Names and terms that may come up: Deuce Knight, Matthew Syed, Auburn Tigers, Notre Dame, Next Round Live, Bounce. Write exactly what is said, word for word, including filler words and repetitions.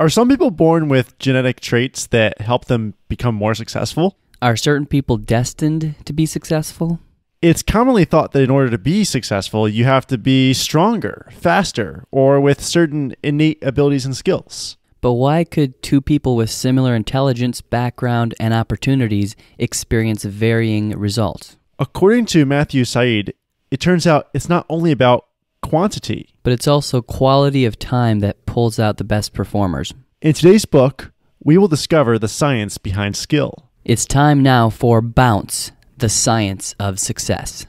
Are some people born with genetic traits that help them become more successful? Are certain people destined to be successful? It's commonly thought that in order to be successful, you have to be stronger, faster, or with certain innate abilities and skills. But why could two people with similar intelligence, background, and opportunities experience varying results? According to Matthew Syed, it turns out it's not only about quantity, but it's also quality of time that pulls out the best performers. In today's book, we will discover the science behind skill. It's time now for Bounce, the Science of Success.